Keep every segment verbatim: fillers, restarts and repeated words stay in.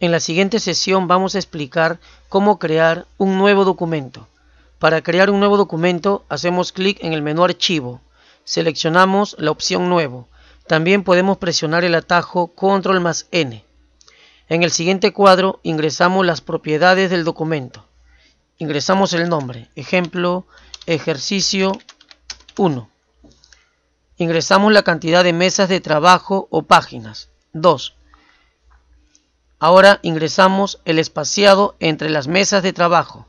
En la siguiente sesión vamos a explicar cómo crear un nuevo documento. Para crear un nuevo documento hacemos clic en el menú Archivo. Seleccionamos la opción Nuevo. También podemos presionar el atajo Control más N. En el siguiente cuadro ingresamos las propiedades del documento. Ingresamos el nombre, ejemplo, ejercicio uno. Ingresamos la cantidad de mesas de trabajo o páginas, dos. Ahora ingresamos el espaciado entre las mesas de trabajo.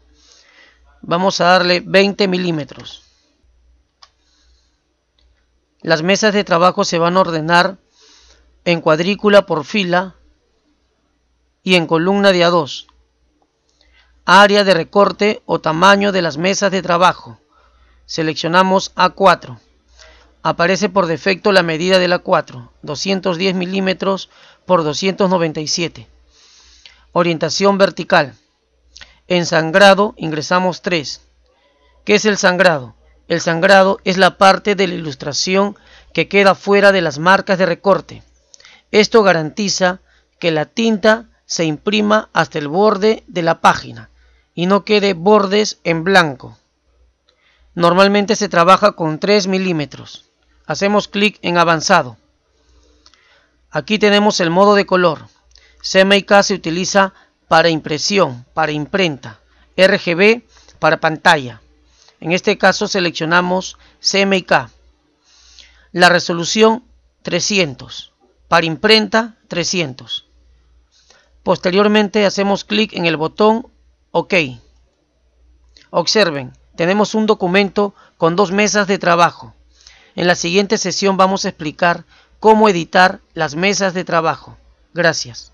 Vamos a darle veinte milímetros. Las mesas de trabajo se van a ordenar en cuadrícula por fila y en columna de A dos. Área de recorte o tamaño de las mesas de trabajo. Seleccionamos A cuatro. Aparece por defecto la medida de la A cuatro, doscientos diez milímetros por doscientos noventa y siete. Orientación vertical. En sangrado ingresamos tres. ¿Qué es el sangrado? El sangrado es la parte de la ilustración que queda fuera de las marcas de recorte. Esto garantiza que la tinta se imprima hasta el borde de la página y no quede bordes en blanco. Normalmente se trabaja con tres milímetros. Hacemos clic en avanzado. Aquí tenemos el modo de color. C M Y K se utiliza para impresión, para imprenta. R G B para pantalla. En este caso seleccionamos C M Y K. La resolución trescientos. Para imprenta trescientos. Posteriormente hacemos clic en el botón OK. Observen, tenemos un documento con dos mesas de trabajo. En la siguiente sesión vamos a explicar cómo editar las mesas de trabajo. Gracias.